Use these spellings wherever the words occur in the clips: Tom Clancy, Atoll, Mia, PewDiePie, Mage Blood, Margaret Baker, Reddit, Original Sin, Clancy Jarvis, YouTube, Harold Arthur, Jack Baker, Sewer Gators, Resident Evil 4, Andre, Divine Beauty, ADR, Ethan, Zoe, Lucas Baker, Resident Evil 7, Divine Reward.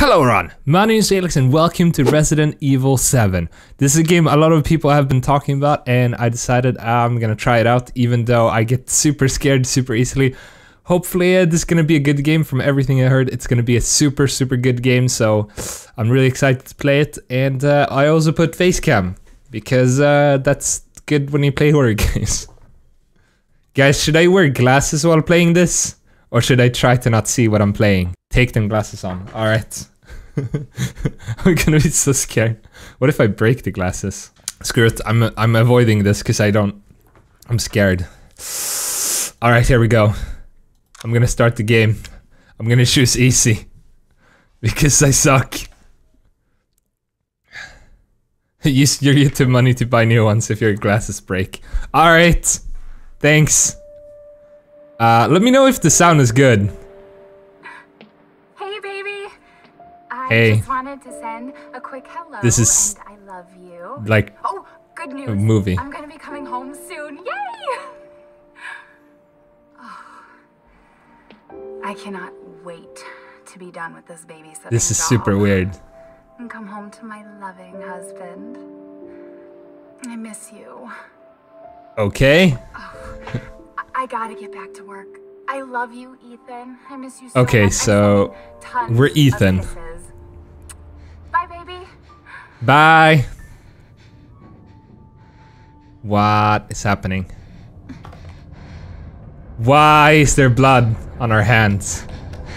Hello everyone, my name is Alex and welcome to Resident Evil 7. This is a game a lot of people have been talking about and I decided I'm gonna try it out even though I get super scared super easily. Hopefully this is gonna be a good game. From everything I heard, it's gonna be a super good game, so I'm really excited to play it. And I also put facecam because that's good when you play horror games. Guys, should I wear glasses while playing this? Or should I try to not see what I'm playing? Take them glasses on, alright. I'm gonna be so scared. What if I break the glasses? Screw it, I'm avoiding this because I'm scared. Alright, here we go. I'm gonna start the game. I'm gonna choose easy. Because I suck. Use your YouTube money to buy new ones if your glasses break. Alright, thanks. Let me know if the sound is good. Hey. I just wanted to send a quick hello. This is and I love you. Like, oh, good news. A movie. I'm going to be coming home soon. Yay! Oh, I cannot wait to be done with this babysitting. This is super weird. And come home to my loving husband. I miss you. Okay. Oh, I got to get back to work. I love you, Ethan. I miss you so much. Okay, so we're Ethan. Bye, baby. Bye. What is happening? Why is there blood on our hands?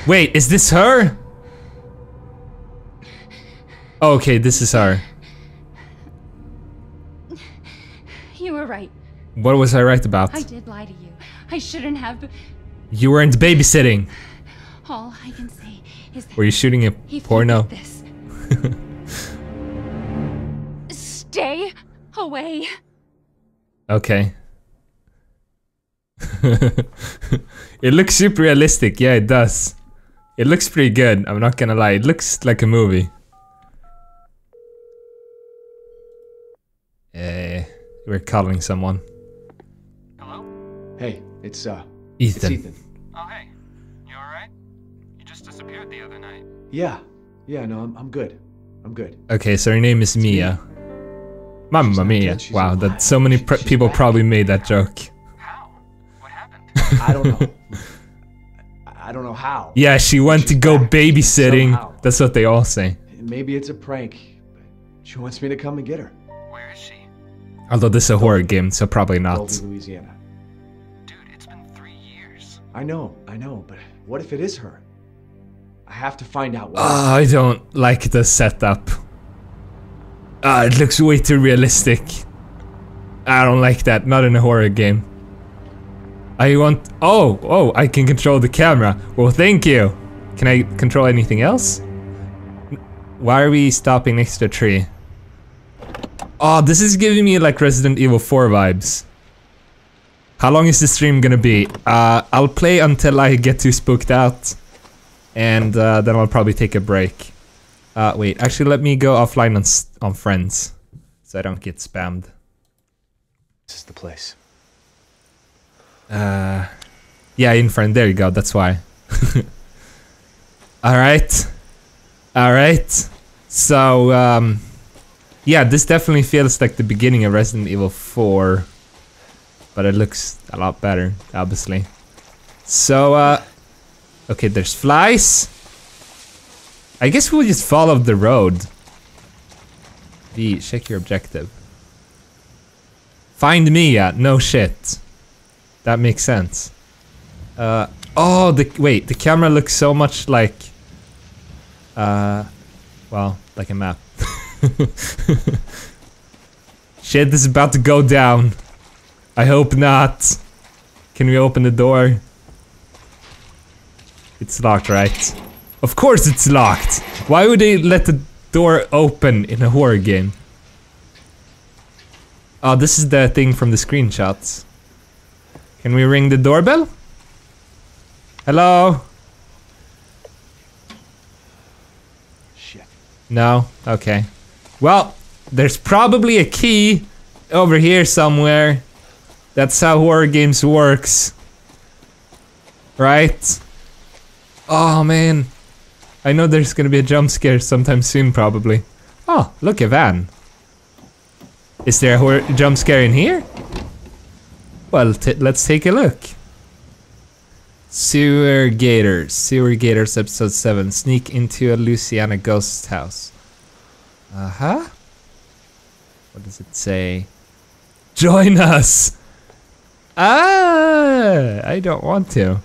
Wait, is this her? Okay, this is her. You were right. What was I right about? I did lie to you. I shouldn't have. You weren't babysitting. All I can say is that. Were you shooting a porno? This. Stay away. Okay. It looks super realistic. Yeah, it does. It looks pretty good. I'm not gonna lie. It looks like a movie. We're calling someone. Hello? Hey, it's Ethan. Oh, hey. You alright? You just disappeared the other night. Yeah. Yeah, no, I'm good. I'm good. Okay, so her name is Mia. Mamma Mia. Wow, that so many people probably made that joke. How? What happened? I don't know. I don't know how. Yeah, she went to go babysitting. Somehow. That's what they all say. Maybe it's a prank. But she wants me to come and get her. Where is she? Although this is a horror game, so probably not. Golden, Louisiana. Dude, it's been 3 years. I know, but what if it is her? I have to find out. I don't like the setup. It looks way too realistic. I don't like that, not in a horror game. I can control the camera. Well, thank you. Can I control anything else? Why are we stopping next to a tree? Oh, this is giving me like Resident Evil 4 vibes. How long is the stream gonna be? I'll play until I get too spooked out. And then I'll probably take a break. Wait, actually let me go offline on friends. So I don't get spammed. This is the place. Yeah, in friend, there you go, that's why. Alright. Alright. So, yeah, this definitely feels like the beginning of Resident Evil 4. But it looks a lot better, obviously. So, okay, there's flies. I guess we'll just follow the road. V, check your objective. Find Mia, no shit. That makes sense. Wait, the camera looks so much like... well, like a map. Shit, this is about to go down. I hope not. Can we open the door? It's locked, right? Of course it's locked! Why would they let the door open in a horror game? Oh, this is the thing from the screenshots. Can we ring the doorbell? Hello? Shit. No? Okay. Well, there's probably a key over here somewhere. That's how horror games works. Right? Oh man. I know there's gonna be a jump scare sometime soon, probably. Oh, look, a van. Is there a jump scare in here? Well, let's take a look. Sewer Gators. Sewer Gators episode 7. Sneak into a Louisiana ghost house. Uh-huh. What does it say? Join us! Ah! I don't want to.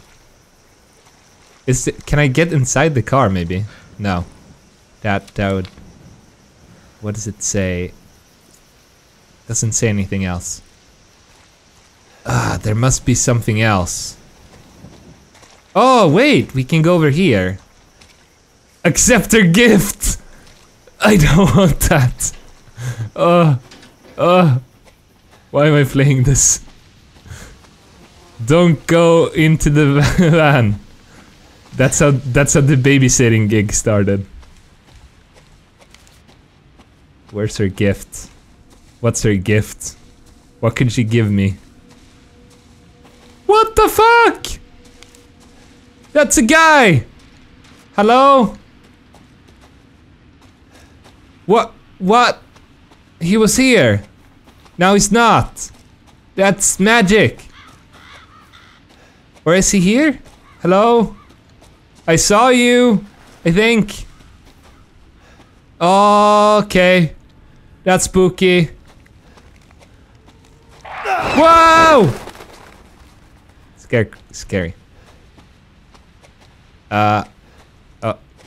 Can I get inside the car, maybe? No. That would... What does it say? Doesn't say anything else. Ah, there must be something else. Oh, wait! We can go over here. Accept her gift! I don't want that. Why am I playing this? Don't go into the van. That's how the babysitting gig started. Where's her gift? What's her gift? What could she give me? What the fuck? That's a guy. Hello? What? He was here. Now he's not. That's magic. Or is he here? Hello? I saw you, I think. Okay. That's spooky. Whoa! Scary.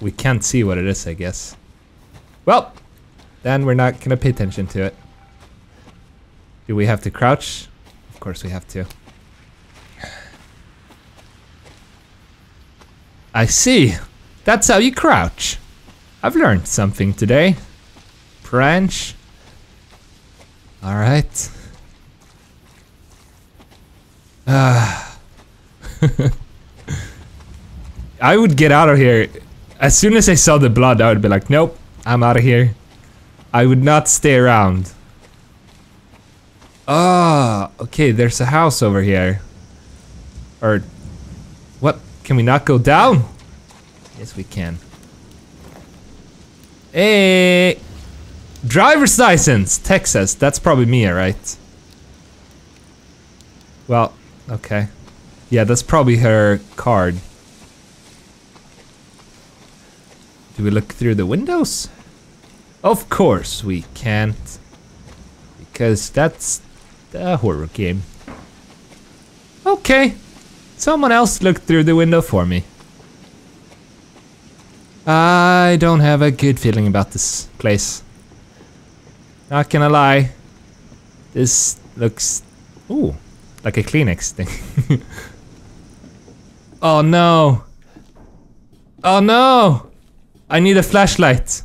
We can't see what it is, I guess. Well, then we're not gonna pay attention to it. Do we have to crouch? Of course we have to. I see. That's how you crouch. I've learned something today. French. Alright. I would get out of here. As soon as I saw the blood, I would be like, nope, I'm out of here. I would not stay around. Ah, oh, okay, there's a house over here. Or... What? Can we not go down? Yes, we can. Hey! Driver's license! Texas. That's probably Mia, right? Well, okay. Yeah, that's probably her card. Do we look through the windows? Of course we can't. Because that's a horror game. Okay. Someone else looked through the window for me. I don't have a good feeling about this place. Not gonna lie. This looks... Ooh. Like a Kleenex thing. Oh no. Oh no. I need a flashlight.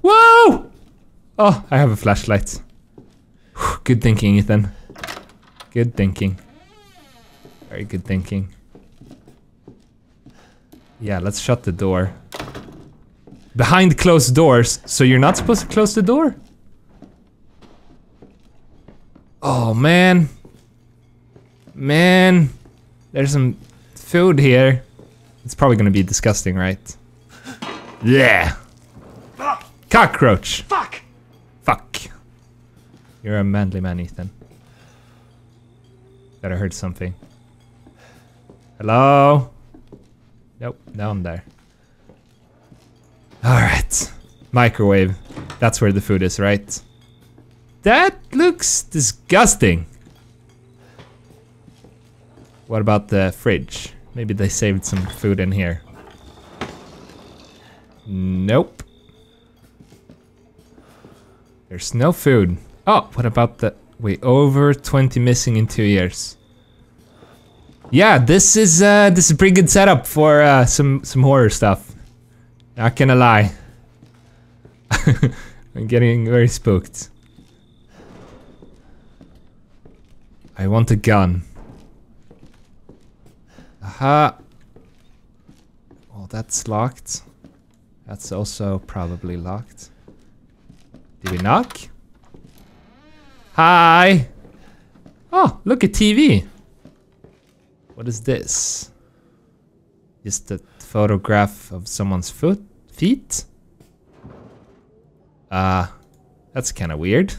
Whoa! Oh, I have a flashlight. Whew, good thinking, Ethan. Good thinking. Very good thinking. Yeah, let's shut the door. Behind closed doors, so you're not supposed to close the door? Oh, man. Man. There's some food here. It's probably gonna be disgusting, right? Yeah. Cockroach. Fuck. Fuck. You're a manly man, Ethan. That I heard something. Hello? Nope, down there. Alright. Microwave. That's where the food is, right? That looks disgusting. What about the fridge? Maybe they saved some food in here. Nope. There's no food. Oh, what about the... Wait, over 20 missing in 2 years. Yeah, this is a pretty good setup for some horror stuff. Not gonna lie. I'm getting very spooked. I want a gun. Aha. Oh, that's locked. That's also probably locked. Do we knock? Hi! Oh, look, a TV! What is this? Just a photograph of someone's feet. That's kind of weird.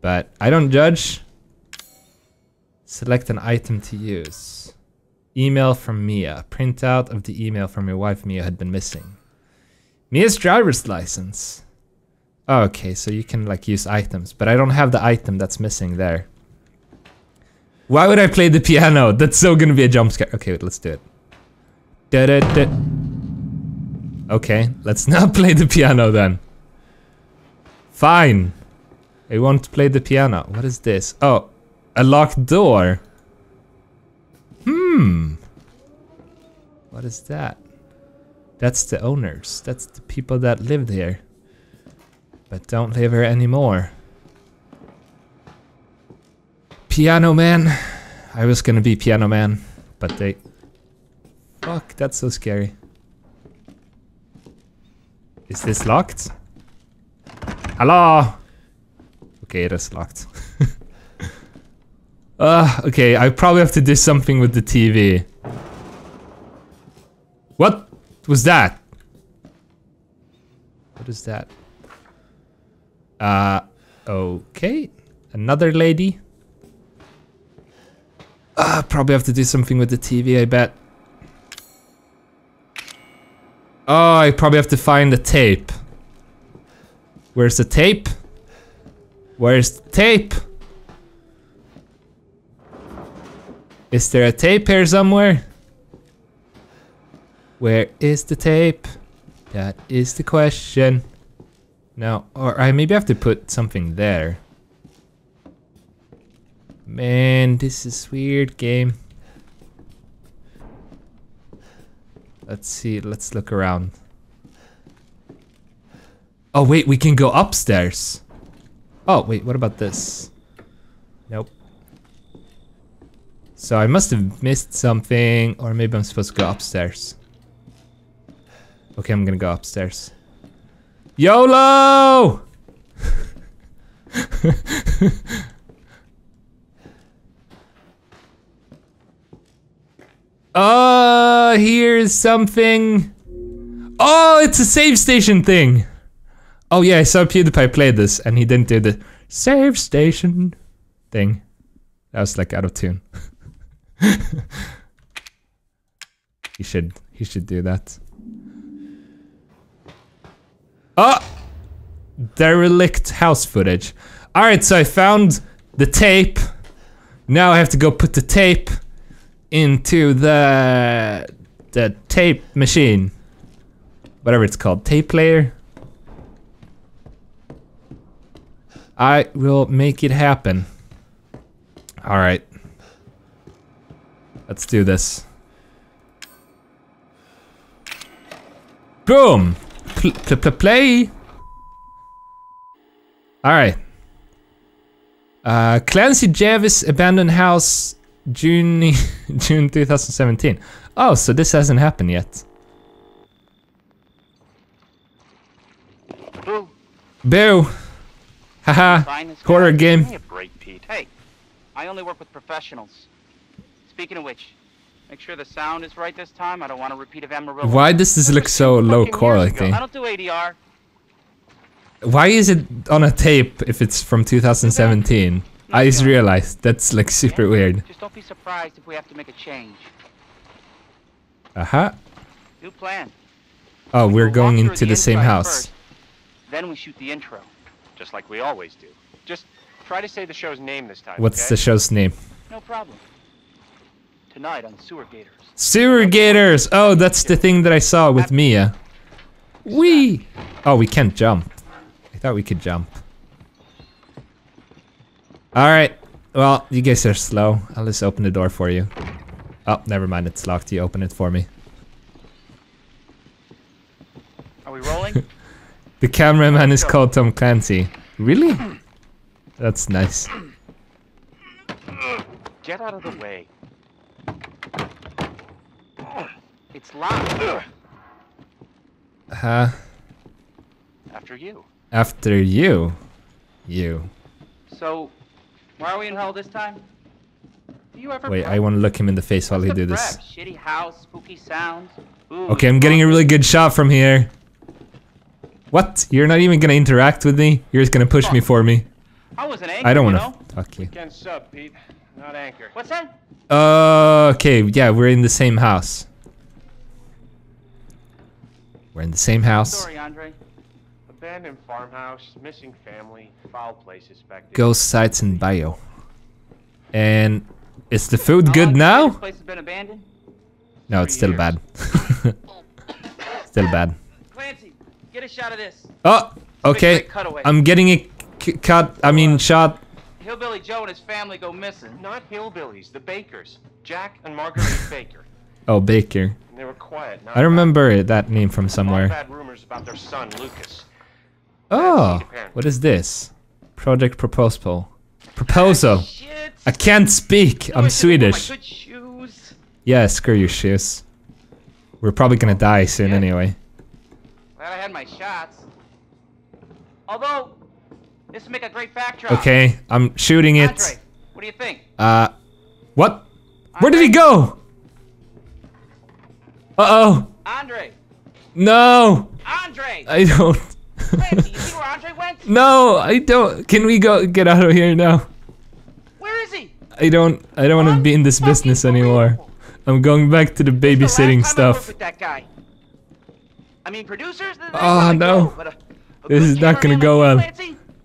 But I don't judge. Select an item to use. Email from Mia. Printout of the email from your wife Mia had been missing. Mia's driver's license. Oh, okay, so you can like use items, but I don't have the item that's missing there. Why would I play the piano? That's so gonna be a jump scare. Okay, wait, let's do it. Da -da -da. Okay, let's not play the piano then. Fine. I won't play the piano. What is this? Oh, a locked door. Hmm. What is that? That's the owners. That's the people that lived here. But don't live here anymore. Piano man. I was gonna be piano man, but they... Fuck, that's so scary. Is this locked? Hello? Okay, it is locked. Okay, I probably have to do something with the TV. What was that? What is that? Okay. Another lady. Probably have to do something with the TV, I bet. Oh, I probably have to find the tape. Where's the tape? Where's the tape? Is there a tape here somewhere? Where is the tape? That is the question. No, or I maybe have to put something there. Man, this is weird game. Let's see, let's look around. Oh wait, we can go upstairs. Oh wait, what about this? Nope. So I must have missed something, or maybe I'm supposed to go upstairs. Okay, I'm gonna go upstairs. YOLO! Here's something. Oh, it's a save station thing. Oh yeah, I saw PewDiePie play this and he didn't do the save station thing. That was like out of tune. He should do that. Oh, derelict house footage. All right, so I found the tape. Now I have to go put the tape into the tape machine, whatever it's called, tape player. I will make it happen. All right, let's do this. Boom, play. All right. Clancy Jarvis abandoned house. June 2017. Oh, so this hasn't happened yet. Boo. Boo. Haha. Quarter game. Give me a break, Pete. Hey, I only work with professionals. Speaking of which, make sure the sound is right this time. I don't want to repeat of Amarillo. Why does this look so low quality? I don't do ADR. Why is it on a tape if it's from 2017? I just realized that's like super weird. Just don't be surprised if we have to make a change. Uh-huh. New plan. Oh, we're going into the same house. Then we shoot the intro, just like we always do. Just try to say the show's name this time. What's the show's name? No problem. Tonight on Sewer Gators. Sewer Gators. Oh, that's the thing that I saw with Mia. Wee. Oh, we can't jump. I thought we could jump. Alright, well, you guys are slow. I'll just open the door for you. Oh, never mind, it's locked. You open it for me. Are we rolling? The cameraman is called Tom Clancy. Really? That's nice. Get out of the way. It's locked. Huh? After you. After you. You. So... why are we in hell this time? Do you ever... Wait, I want to look him in the face while he do this. Shitty house, spooky sounds. Okay, I'm getting a really good shot from here. What? You're not even gonna interact with me? You're just gonna push me for me. I was an anchor, I don't wanna fuck you. Weekend sub, Pete. Not anchor. What's that? Okay, yeah, we're in the same house. We're in the same house. Sorry, Andre. Abandoned farmhouse, missing family, foul play suspected. Ghost sites and bio. And is the food good now? This place has been abandoned? No, it's still bad. Still bad. Clancy, get a shot of this. Oh, okay. I'm getting a cut. I mean, shot. Hillbilly Joe and his family go missing. Not hillbillies, the Bakers. Jack and Margaret Baker. Oh, Baker. And they were quiet. I remember that name from somewhere. Bad rumors about their son, Lucas. Oh, what is this? Project Proposal. Proposal. I can't speak. I'm Swedish. Yeah, screw your shoes. We're probably gonna die soon anyway. Glad I had my shots. Although, this would make a great backdrop. Okay, I'm shooting it. Andre, what do you think? What? Where did he go? Uh-oh. Andre. No. Andre. I don't. Wait, you see where Andre went? No, I don't. Can we go get out of here now? Where is he? I don't want to be in this business anymore. I'm going back to the babysitting stuff. I mean, producers, oh no. This is not gonna go well.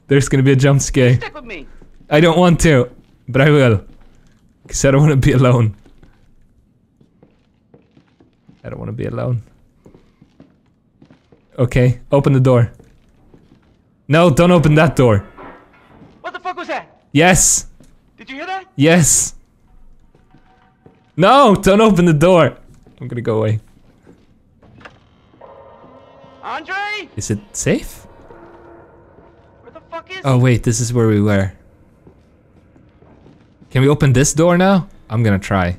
There's gonna be a jump scare. Stick with me. I don't want to, but I will. Cause I don't want to be alone. I don't want to be alone. Okay, open the door. No, don't open that door. What the fuck was that? Yes. Did you hear that? Yes. No, don't open the door. I'm gonna go away. Andre? Is it safe? Where the fuck is? Oh wait, this is where we were. Can we open this door now? I'm gonna try.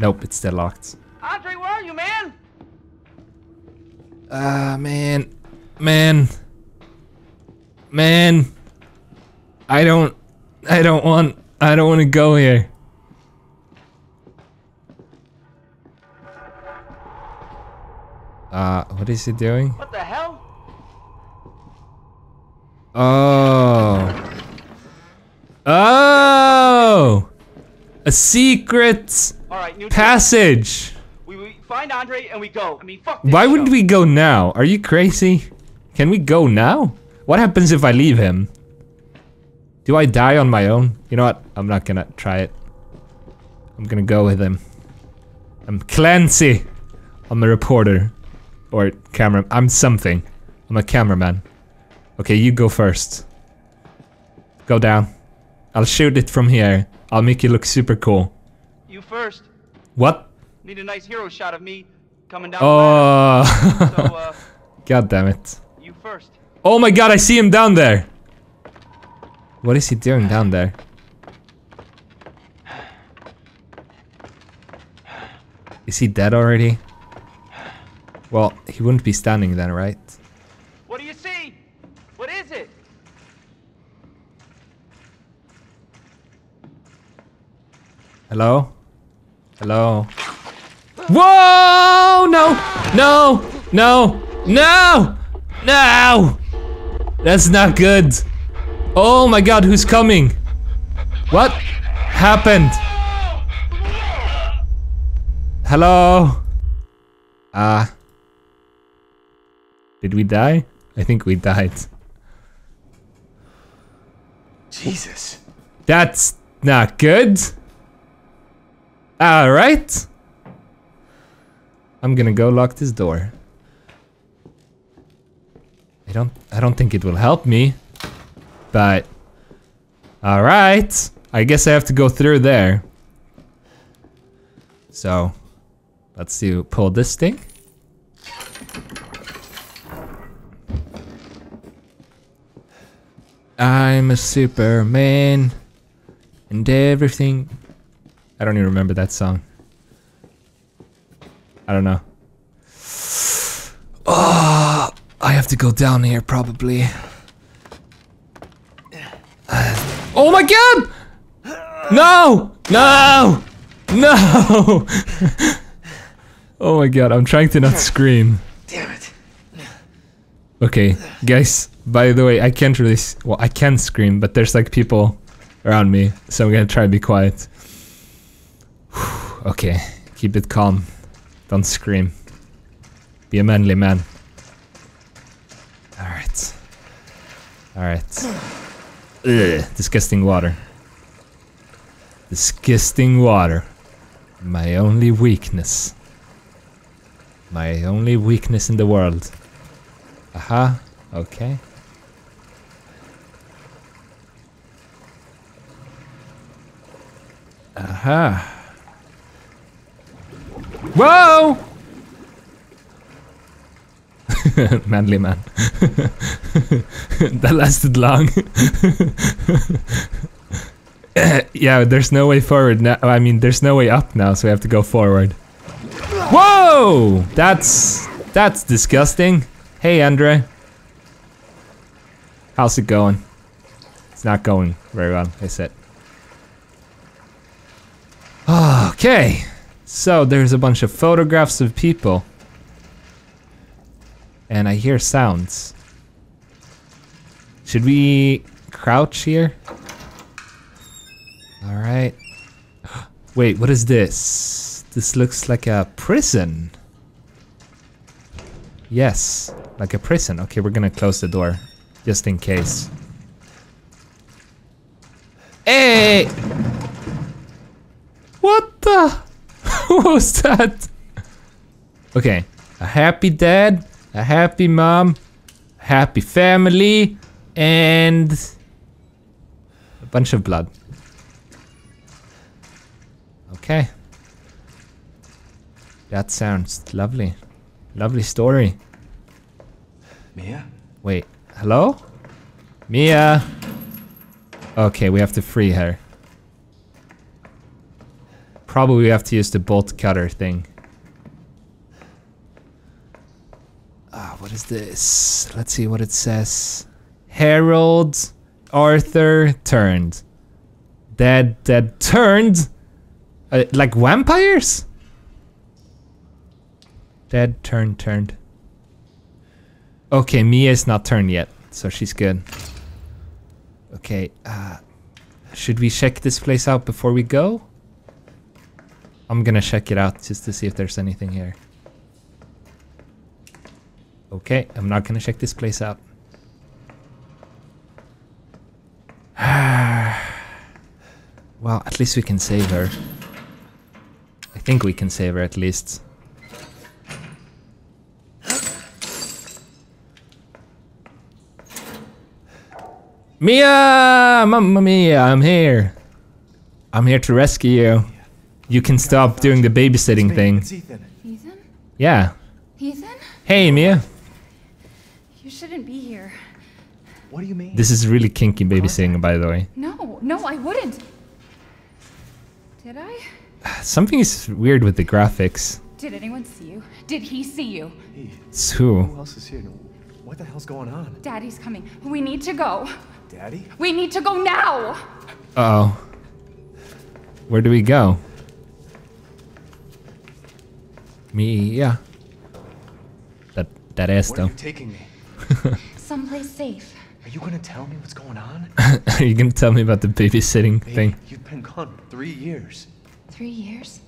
Nope, it's still locked. Andre, where are you, man? Man. I don't want to go here. What is he doing? What the hell? Oh! A secret passage. We find Andre and we go. I mean, fuck this. Why wouldn't we go now? Are you crazy? Can we go now? What happens if I leave him? Do I die on my own? You know what? I'm not gonna try it. I'm gonna go with him. I'm Clancy. I'm a reporter. Or camera. I'm something. I'm a cameraman. Okay, you go first. Go down. I'll shoot it from here. I'll make you look super cool. You first. What? Need a nice hero shot of me coming down. Oh. So, God damn it. You first. Oh my God, I see him down there. What is he doing down there? Is he dead already? Well, he wouldn't be standing then, right? What do you see? What is it? Hello? Hello? Whoa! No! No! No! No! No! That's not good. Oh my God, who's coming? What happened? Hello? Did we die? I think we died. Jesus. That's not good. Alright. I'm gonna go lock this door. I don't think it will help me. But, alright, I guess I have to go through there. So, let's see, pull this thing. I'm a Superman and everything. I don't even remember that song. I don't know. Oh, I have to go down here probably. Oh my God! No! No! No! Oh my god, I'm trying to not scream. Damn it. Okay, guys, by the way, I can't really... well, I can scream, but there's like people around me, so I'm gonna try to be quiet. Okay, keep it calm. Don't scream. Be a manly man. Alright. Alright. Ugh, disgusting water. Disgusting water. My only weakness. My only weakness in the world. Aha, okay. Aha. Whoa! Manly man. That lasted long. Yeah, there's no way forward now. I mean, there's no way up now, so we have to go forward. Whoa! That's disgusting. Hey, Andre. How's it going? It's not going very well, I said. Okay. So there's a bunch of photographs of people. And I hear sounds. Should we crouch here? Alright. Wait, what is this? This looks like a prison. Yes, like a prison. Okay, we're gonna close the door. Just in case. Hey! What the? What was that? Okay. A happy dad. A happy mom, happy family, and a bunch of blood. Okay. That sounds lovely. Lovely story. Mia? Wait, hello? Mia! Okay, we have to free her. Probably we have to use the bolt cutter thing. What is this? Let's see what it says. Harold Arthur turned. Dead turned? Like vampires? Dead turned. Okay, Mia's not turned yet, so she's good. Okay, should we check this place out before we go? I'm gonna check it out just to see if there's anything here. Okay, I'm not gonna check this place out. Well, at least we can save her. I think we can save her at least. Mia! Mamma mia, I'm here. I'm here to rescue you. You can stop doing the babysitting thing. It's Ethan. Ethan? Yeah. Ethan? Hey, Mia. You shouldn't be here. What do you mean? This is really kinky babysitting, by the way. No, I wouldn't. Did I? Something is weird with the graphics. Did anyone see you? Did he see you? Hey, it's who? Who else is here? What the hell's going on? Daddy's coming. We need to go. Daddy? We need to go now! Uh-oh. Where do we go? Mia. That ass, though. Where are you taking me? Someplace safe. Are you gonna tell me what's going on? Are you gonna tell me about the babysitting thing? You've been gone for 3 years. 3 years?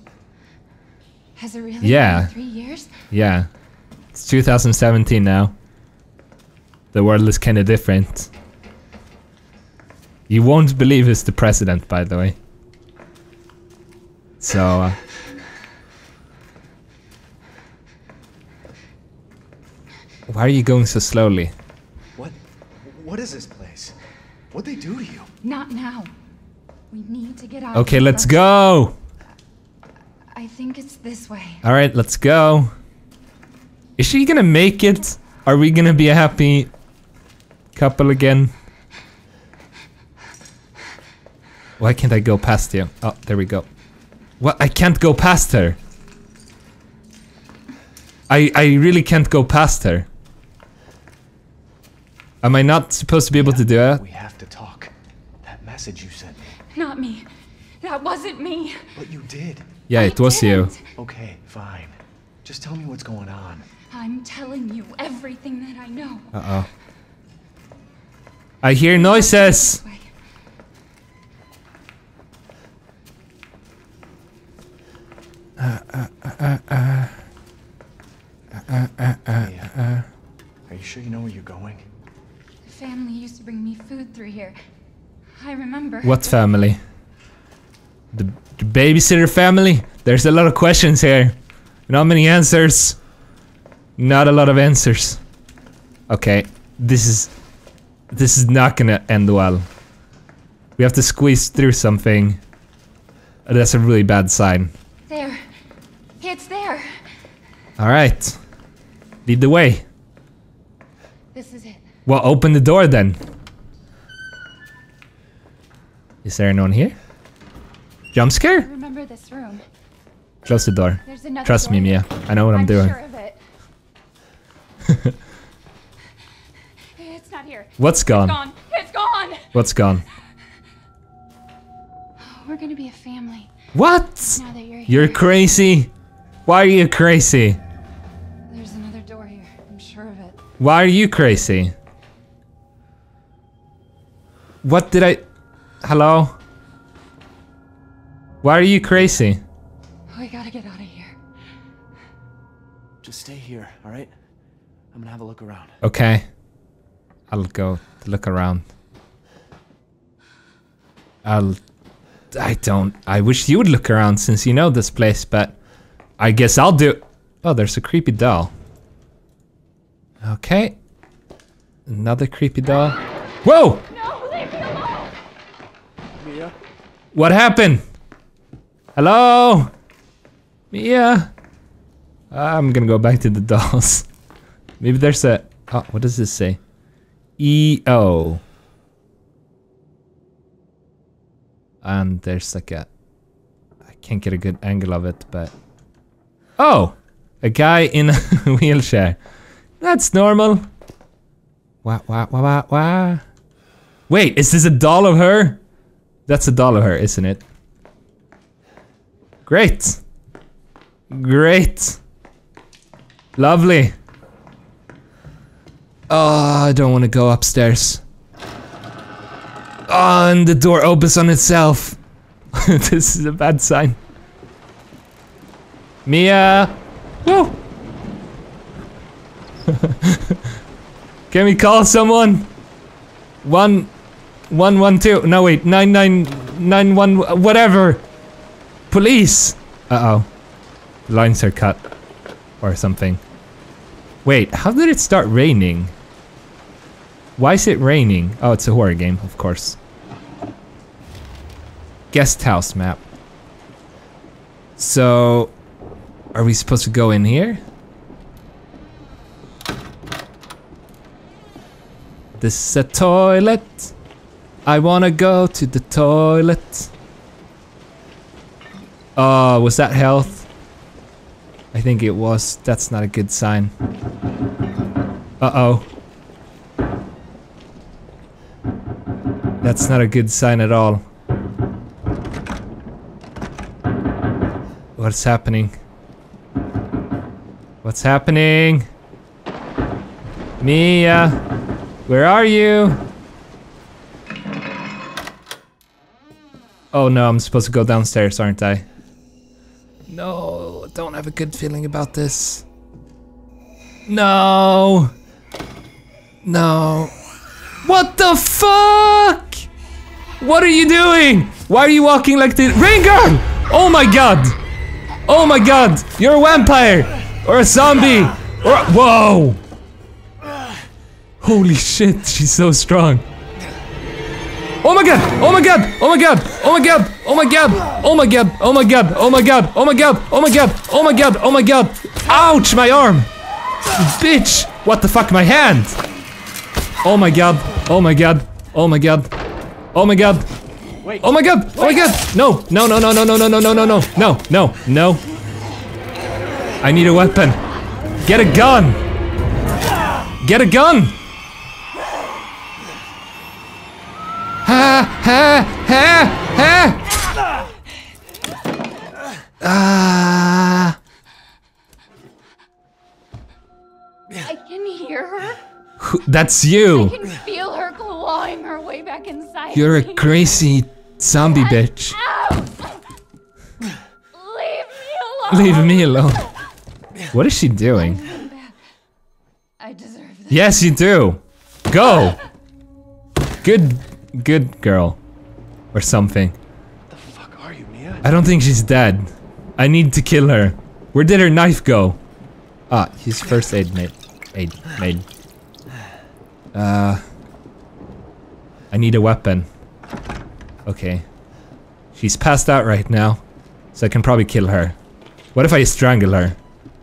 Has it really been 3 years? Yeah. It's 2017 now. The world is kind of different. You won't believe it's the president, by the way. So... why are you going so slowly? What is this place? What'd they do to you? Not now. We need to get out. Okay, let's go. I think it's this way. All right, let's go. Is she gonna make it? Are we gonna be a happy couple again? Why can't I go past you? Oh, there we go. What? I can't go past her. I really can't go past her. Am I not supposed to be able to do that? We have to talk. That message you sent me. Not me. That wasn't me. But you did. Yeah, it was you. Okay, fine. Just tell me what's going on. I'm telling you everything that I know. Uh-oh. I hear noises. Mia, are you sure you know where you're going? The family used to bring me food through here. I remember. What family? The babysitter family? There's a lot of questions here. Not many answers. Not a lot of answers. Okay, this is not gonna end well. We have to squeeze through something. That's a really bad sign. There. It's there. Alright. Lead the way. This is it. Well, open the door then. Is there anyone here? Jump scare? Remember this room. Close the door. Trust me, Mia. I know what I'm doing. Sure of it. It's not here. What's gone? It's gone. It's gone. What's gone? We're gonna be a family. What? Now that you're here. You're crazy. Why are you crazy? There's another door here. I'm sure of it. Why are you crazy? What did I? Hello? Why are you crazy? We gotta get out of here. Just stay here, all right? I'm gonna have a look around. Okay. I'll go look around. I wish you would look around since you know this place, but I guess I'll do. Oh, there's a creepy doll. Okay. Another creepy doll. Whoa! No, leave me alone! Mia? What happened? Hello? Mia! I'm gonna go back to the dolls. Maybe there's a... Oh, what does this say? E-O. And there's like a... I can't get a good angle of it, but... Oh! A guy in a wheelchair. That's normal. Wah, wah, wah, wah, wah. Wait, is this a doll of her? That's a doll of her, isn't it? Great. Great. Lovely. Oh, I don't want to go upstairs. Oh, and the door opens on itself. This is a bad sign. Mia! Woo! Can we call someone? 112. No, wait. 9991. Whatever. Police! Uh-oh. Lines are cut. Or something. Wait, how did it start raining? Why is it raining? Oh, it's a horror game, of course. Guest house map. So... Are we supposed to go in here? This is a toilet. I wanna go to the toilet. Oh, was that health? I think it was. That's not a good sign. Uh-oh. That's not a good sign at all. What's happening? What's happening? Mia, where are you? Oh no, I'm supposed to go downstairs, aren't I? No, I don't have a good feeling about this. No. No. What the fuck? What are you doing? Why are you walking like this? Rain girl! Oh my god. Oh my god. You're a vampire. Or a zombie. Or a whoa. Holy shit, she's so strong. Oh my god! Oh my god! Oh my god! Oh my god! Oh my god! Oh my god! Oh my god! Oh my god! Oh my god! Oh my god! Oh my god! Oh my god! Ouch! My arm! Bitch! What the fuck? My hand! Oh my god! Oh my god! Oh my god! Oh my god! Oh my god! Oh my god! No! No! No! No! No! No! No! No! No! No! No! No! No! I need a weapon. Get a gun! Get a gun! hear her? That's you! I can feel her clawing her way back inside. You're a crazy zombie bitch. Leave me alone. What is she doing? I deserve this. Yes, you do. Go. Good girl. Or something. The fuck are you, Mia? I don't think she's dead. I need to kill her. Where did her knife go? Ah, he's first aid mate. I need a weapon. Okay. She's passed out right now. So I can probably kill her. What if I strangle her?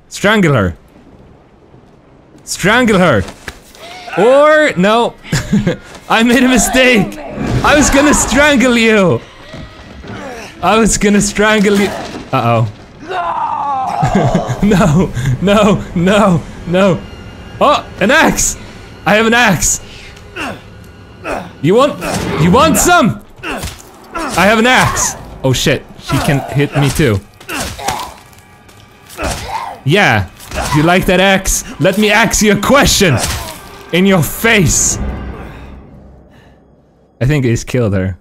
Strangle her! Strangle her! Or, no! I made a mistake! I was gonna strangle you! I was gonna strangle you! Uh-oh. No! No! No! No! Oh! An axe! I have an axe! You want some? I have an axe! Oh shit, she can hit me too. Yeah, do you like that axe? Let me ask you a question! In your face! I think I just killed her.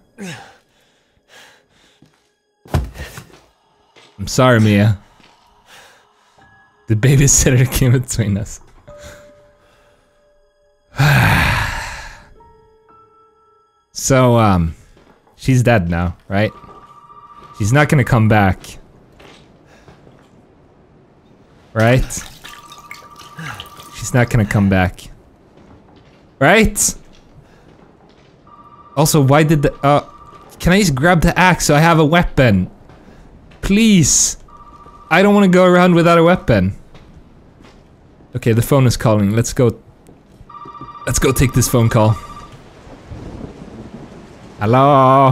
I'm sorry, Mia. The babysitter came between us. So, she's dead now, right? She's not gonna come back. Right? She's not gonna come back. Right? Also, why did the- can I just grab the axe so I have a weapon? Please! I don't wanna go around without a weapon. Okay, the phone is calling. Let's go. Let's go take this phone call. Hello?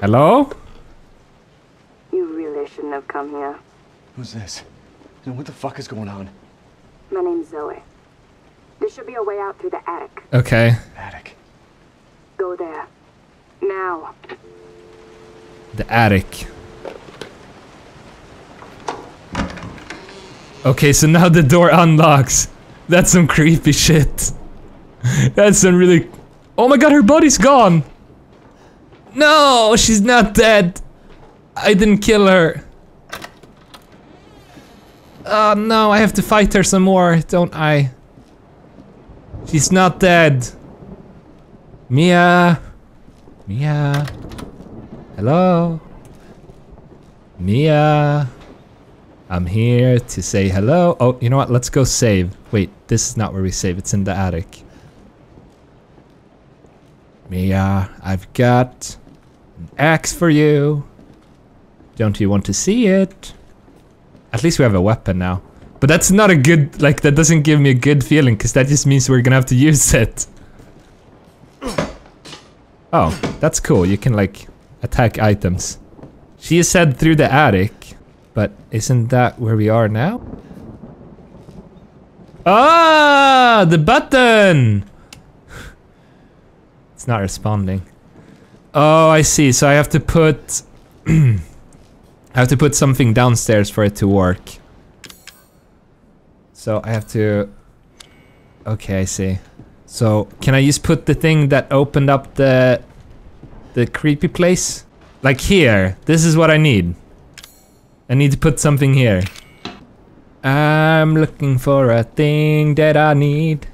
Hello? You really shouldn't have come here. Who's this? And what the fuck is going on? My name's Zoe. There should be a way out through the attic. Okay. Attic. Go there. Now. The attic. Okay, so now the door unlocks. That's some creepy shit. That's some really... Oh my god, her body's gone! No, she's not dead. I didn't kill her. Oh no, I have to fight her some more, don't I? She's not dead. Mia. Mia. Hello. Mia. I'm here to say hello. Oh, you know what? Let's go save. Wait, this is not where we save. It's in the attic. Mia, I've got an axe for you. Don't you want to see it? At least we have a weapon now. But that's not a good, like, that doesn't give me a good feeling, because that just means we're gonna have to use it. Oh, that's cool. You can, like, attack items. She is said through the attic, but isn't that where we are now? Ah, the button! It's not responding. Oh, I see. So I have to put... I have to put something downstairs for it to work. So I have to... Okay, I see. So, can I just put the thing that opened up the creepy place? Like here. This is what I need. I need to put something here. I'm looking for a thing that I need.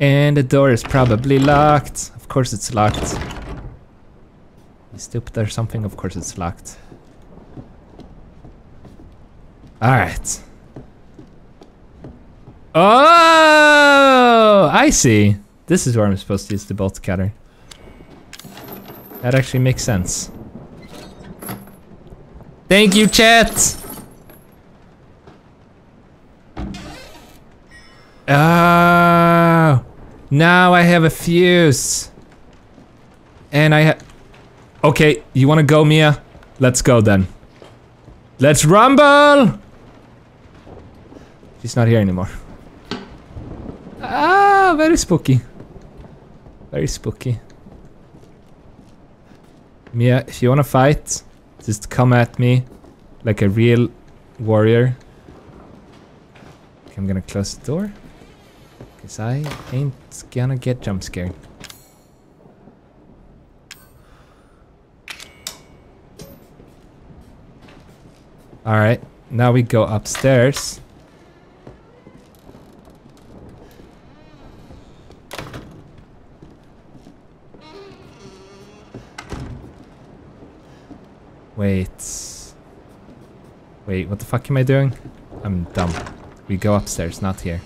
And the door is probably locked. Of course it's locked. Is stupid or something? Of course it's locked. Alright. Oh, I see. This is where I'm supposed to use the bolt cutter. That actually makes sense. Thank you, chat! Oh, now I have a fuse. And I have... Okay, you wanna go, Mia? Let's go then. Let's rumble! She's not here anymore. Ah, very spooky. Very spooky. Mia, if you wanna fight, just come at me like a real warrior. Okay, I'm gonna close the door, because I ain't gonna get jump scared. Alright, now we go upstairs. Wait, what the fuck am I doing? I'm dumb. We go upstairs, not here.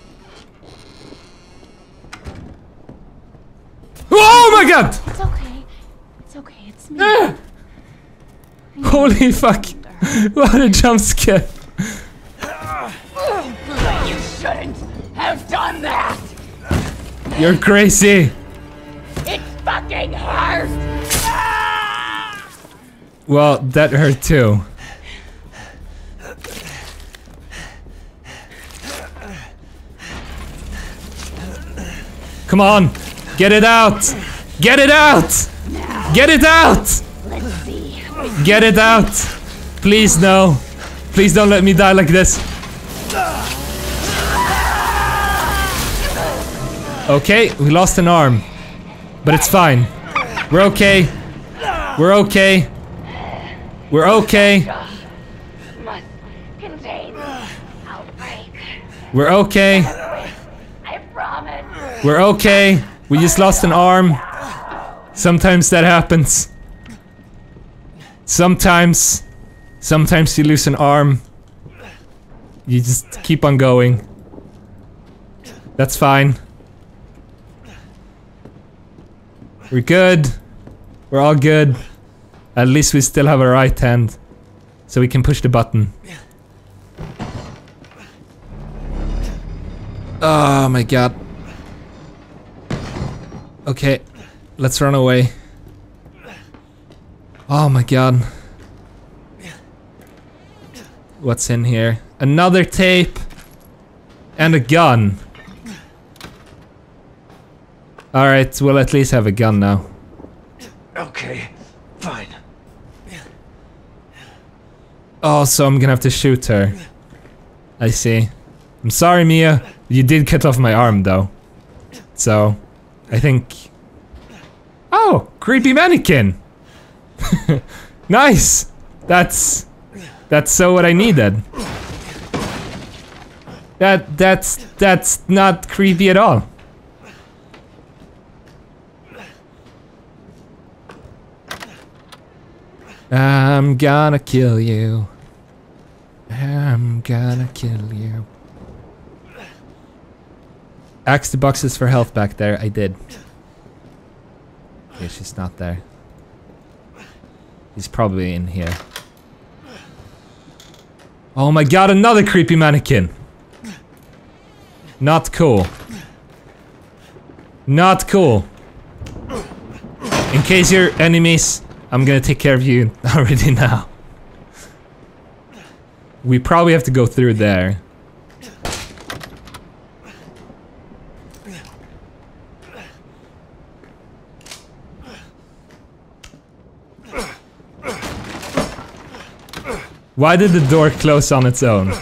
Oh my god! It's okay. It's okay, it's me. Ah! Holy fuck. What a jump scare. You shouldn't have done that! You're crazy! It's fucking hurt! Ah! Well, that hurt too. Come on! Get it out! Get it out! Get it out! Get it out! Please no! Please don't let me die like this! Okay, we lost an arm. But it's fine. We're okay. We're okay. We're okay. We're okay. We're okay, we just lost an arm. Sometimes that happens. Sometimes you lose an arm. You just keep on going. That's fine. We're good. We're all good. At least we still have a right hand. So we can push the button. Oh my god. Okay, let's run away. Oh my god. What's in here? Another tape! And a gun! Alright, we'll at least have a gun now. Okay, fine. Oh, so I'm gonna have to shoot her. I see. I'm sorry, Mia. You did cut off my arm, though. So... I think... Oh! Creepy mannequin! Nice! That's so what I needed. That's not creepy at all. I'm gonna kill you. I'm gonna kill you. Axe the boxes for health back there, I did. Okay, she's not there. He's probably in here. Oh my god, another creepy mannequin! Not cool. Not cool. In case you're enemies, I'm gonna take care of you already now. We probably have to go through there. Why did the door close on its own?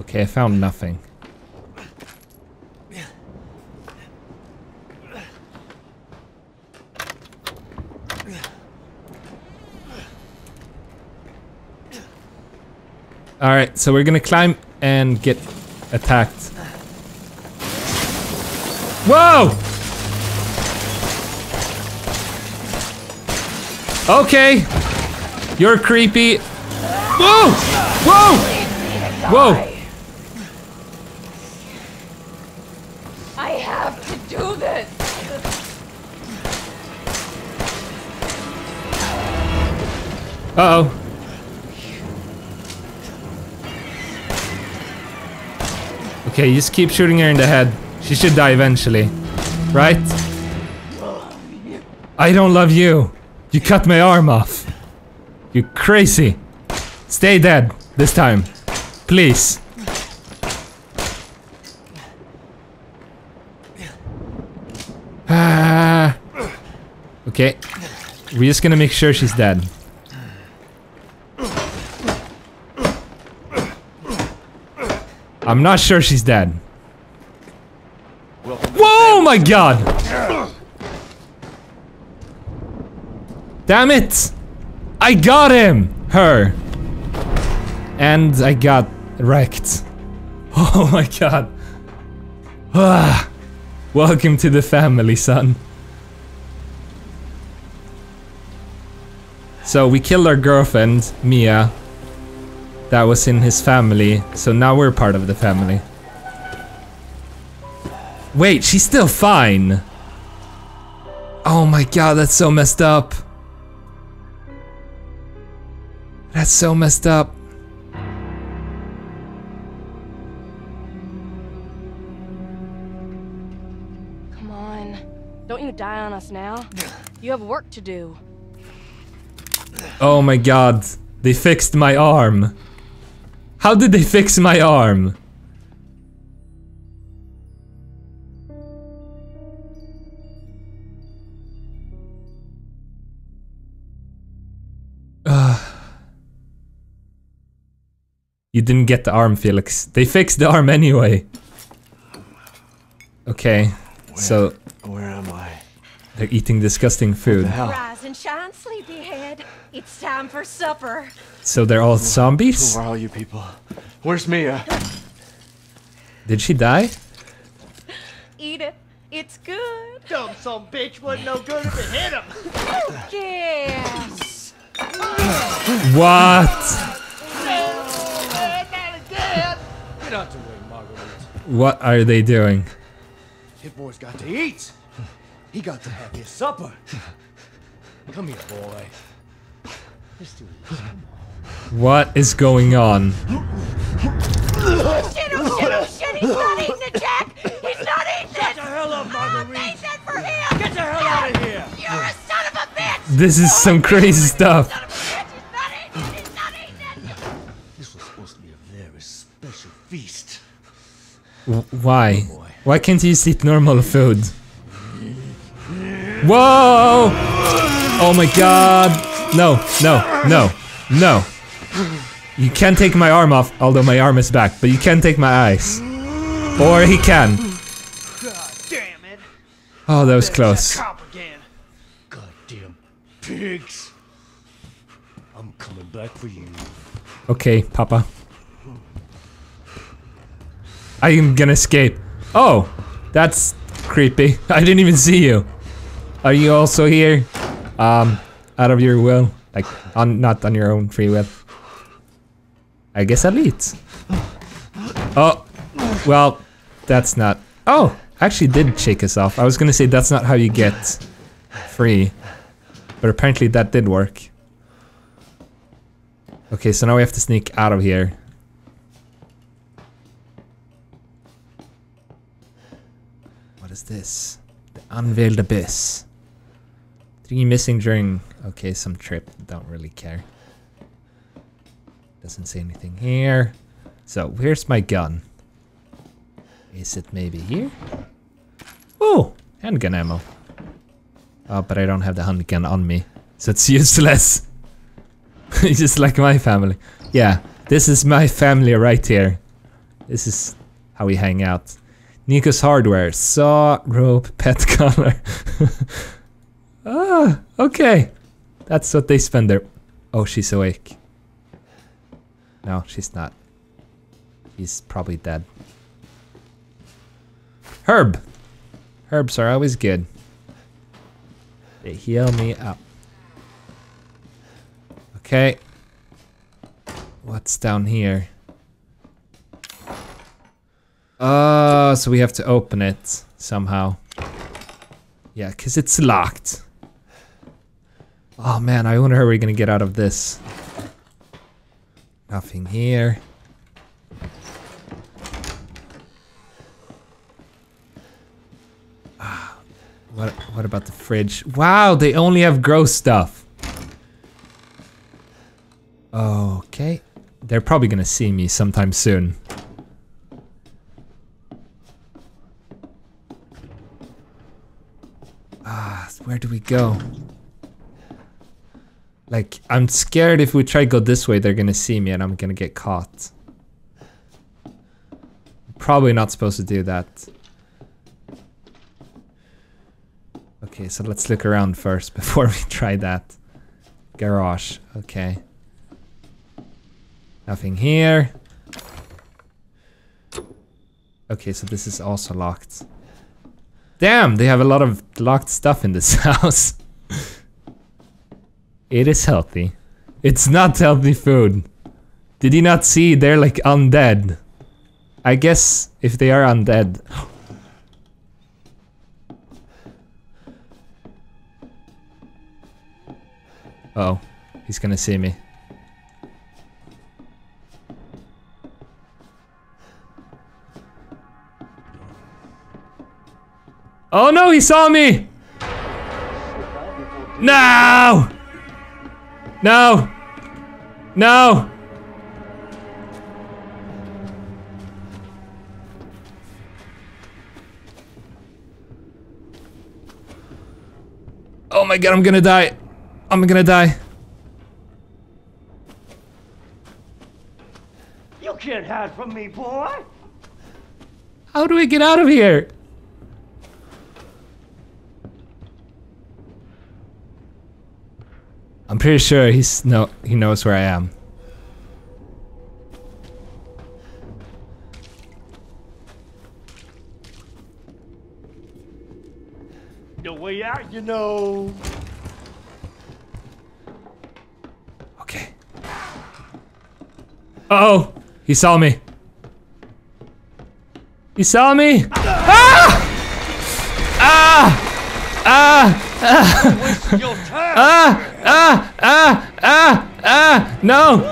Okay, I found nothing. Alright, so we're gonna climb and get attacked. Whoa! Okay, you're creepy. Whoa! Whoa! Whoa! I have to do this. Uh oh. Okay, just keep shooting her in the head. She should die eventually, right? I don't love you. You cut my arm off. You crazy. Stay dead this time. Please. Ah. Okay. We're just gonna make sure she's dead. I'm not sure she's dead. Whoa, my God! Damn it! I got him! Her. And I got wrecked. Oh my God. Ah. Welcome to the family, son. So we killed our girlfriend, Mia. That was in his family, so now we're part of the family. Wait, she's still fine. Oh my God, that's so messed up. That's so messed up. Come on. Don't you die on us now. You have work to do. Oh my God. They fixed my arm. How did they fix my arm? You didn't get the arm, Felix. They fixed the arm anyway. Okay, so... Where am I? They're eating disgusting food. Rise and shine, sleepyhead. It's time for supper. So they're all zombies? Who are all you people? Where's Mia? Did she die? Eat it. It's good. Dumb son bitch wasn't no good if it hit him. Yes. What? Get out the way, Margaret. What are they doing? Hit boy's got to eat. He got to have his supper. Come here, boy. What is going on? Oh, shit, oh, shit, oh, shit. He's not eating it, Jack. He's not eating it. Get the hell up, Margaret. I'm amazing for him. Get the hell out of here. You're a son of a bitch. This is some crazy stuff. Feast. Why? Why can't you just eat normal food? Whoa! Oh my God! No, no, no, no! You can't take my arm off, although my arm is back, but you can't take my eyes. Or he can. God damn it. Oh, that was close. Goddamn pigs. I'm coming back for you. Okay, Papa. I am gonna escape. Oh, that's creepy. I didn't even see you. Are you also here? Out of your will, like, not on your own free will. I guess I'll eat. Oh, well, that's not. Oh, actually, did shake us off. I was gonna say that's not how you get free, but apparently that did work. Okay, so now we have to sneak out of here. This the unveiled abyss. 3 missing during okay some trip. Don't really care. Doesn't say anything here. So where's my gun? Is it maybe here? Oh, handgun ammo. Oh, but I don't have the handgun on me, so it's useless. Just like my family. Yeah, this is my family right here. This is how we hang out. Nico's hardware, saw, rope, pet collar. Ah, okay. That's what they spend their... Oh, she's awake. No, she's not. He's probably dead. Herb. Herbs are always good. They heal me up. Okay. What's down here? So we have to open it somehow. Yeah, because it's locked. Oh man, I wonder how we're gonna get out of this. Nothing here. Ah, what about the fridge? Wow, they only have gross stuff. Okay. They're probably gonna see me sometime soon. Where do we go? Like, I'm scared if we try to go this way, they're gonna see me and I'm gonna get caught. probably not supposed to do that. Okay, so let's look around first before we try that. Garage, okay. Nothing here. Okay, so this is also locked. Damn, they have a lot of locked stuff in this house. It is healthy. It's not healthy food. Did you not see? They're like undead. I guess if they are undead. Uh-oh, he's gonna see me. Oh no, he saw me! No! No! No! Oh my god, I'm gonna die. I'm gonna die. You can't hide from me, boy. How do we get out of here? I'm pretty sure he knows where I am. No way out, you know. Okay. Uh-oh, he saw me. He saw me. Ah! Ah! Ah! No!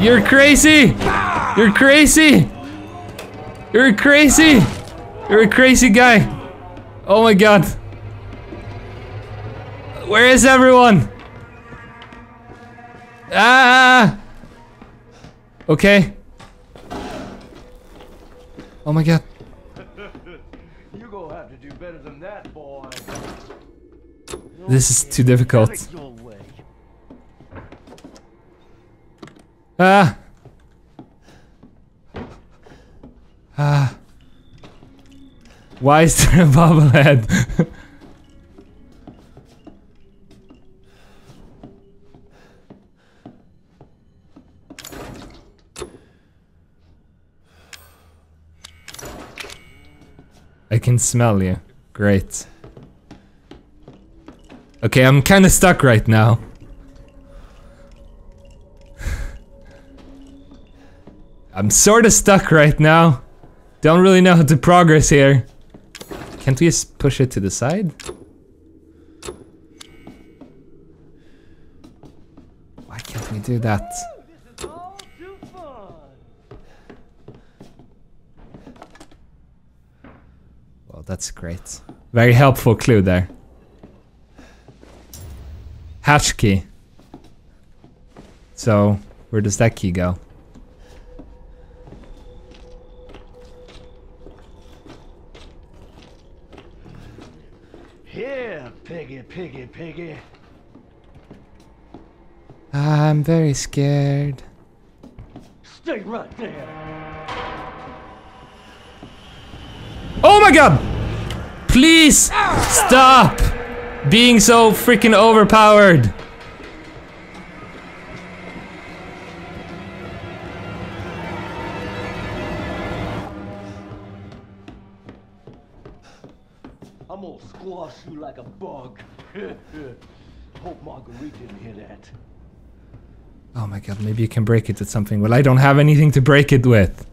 You're crazy! You're crazy! You're crazy! You're a crazy guy! Oh my god! Where is everyone? Ah! Okay. Oh my god. This is too difficult. Ah! Ah! Why is there a bobblehead? I can smell you. Great. Okay, I'm kind of stuck right now. I'm sort of stuck right now. Don't really know how to progress here. Can't we just push it to the side? Why can't we do that? This is all too fun. Well, that's great. Very helpful clue there. Hatch key. So, where does that key go? Here, piggy, piggy, piggy. I'm very scared. Stay right there. Oh my god! Please stop being so freaking overpowered! I'm gonna squash you like a bug. Hope Marguerite didn't hear that. Oh my god, maybe you can break it with something. Well, I don't have anything to break it with.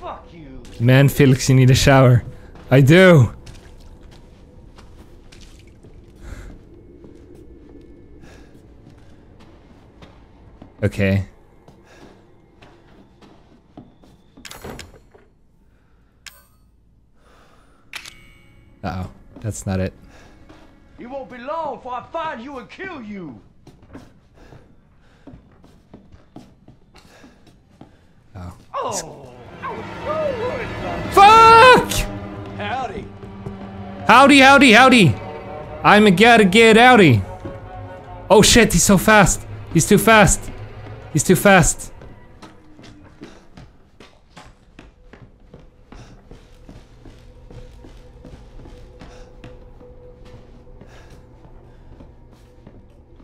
Fuck you. Man, Felix, you need a shower. I do. Okay. Uh-oh, that's not it. It won't be long before I find you and kill you. Oh. Oh, I was so worried about you. Fuck! Howdy. Howdy, howdy, howdy. I'm a gotta get outy. Oh shit, he's so fast. He's too fast. He's too fast.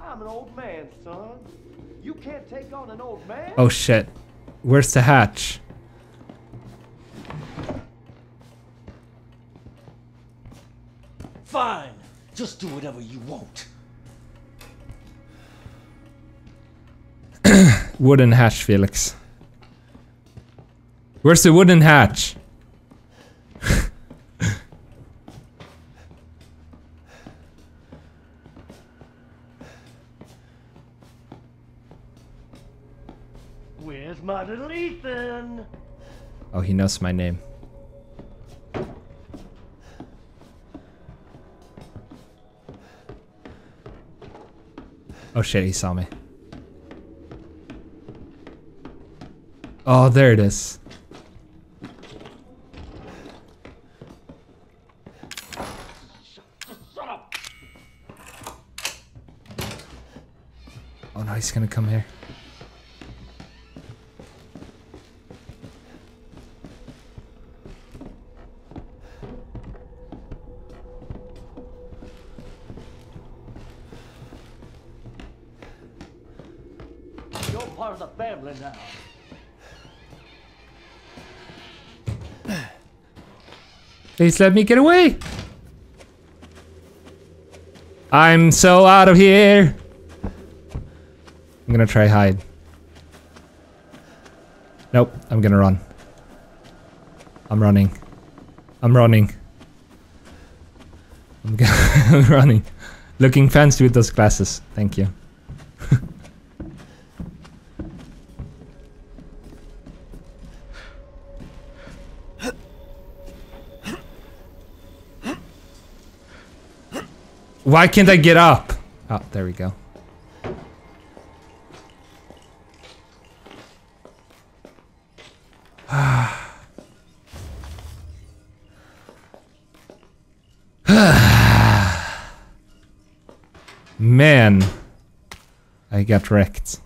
I'm an old man, son. You can't take on an old man. Oh shit. Where's the hatch? Fine. Just do whatever you want. Wooden hatch, Felix. Where's the wooden hatch? Where's my little Ethan? Oh, he knows my name. Oh shit, he saw me. Oh, there it is. Shut up. Oh no, he's gonna come here. You're part of the family now. Please let me get away. I'm so out of here. I'm gonna try hide. Nope, I'm gonna run. I'm running. I'm running. I'm running. Looking fancy with those glasses. Thank you. Why can't I get up? Oh, there we go. Man, I got wrecked.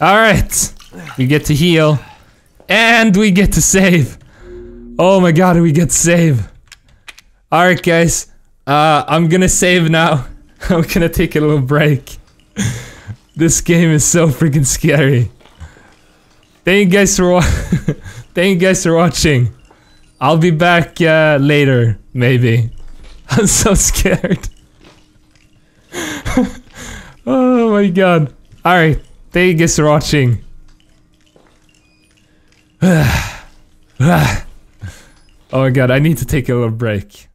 All right, we get to heal and we get to save. Oh my god, we get to save. Alright guys, I'm gonna save now. I'm gonna take a little break. This game is so freaking scary. Thank you guys for thank you guys for watching. I'll be back later, maybe. I'm so scared. Oh my god. Alright, thank you guys for watching. Oh my god, I need to take a little break.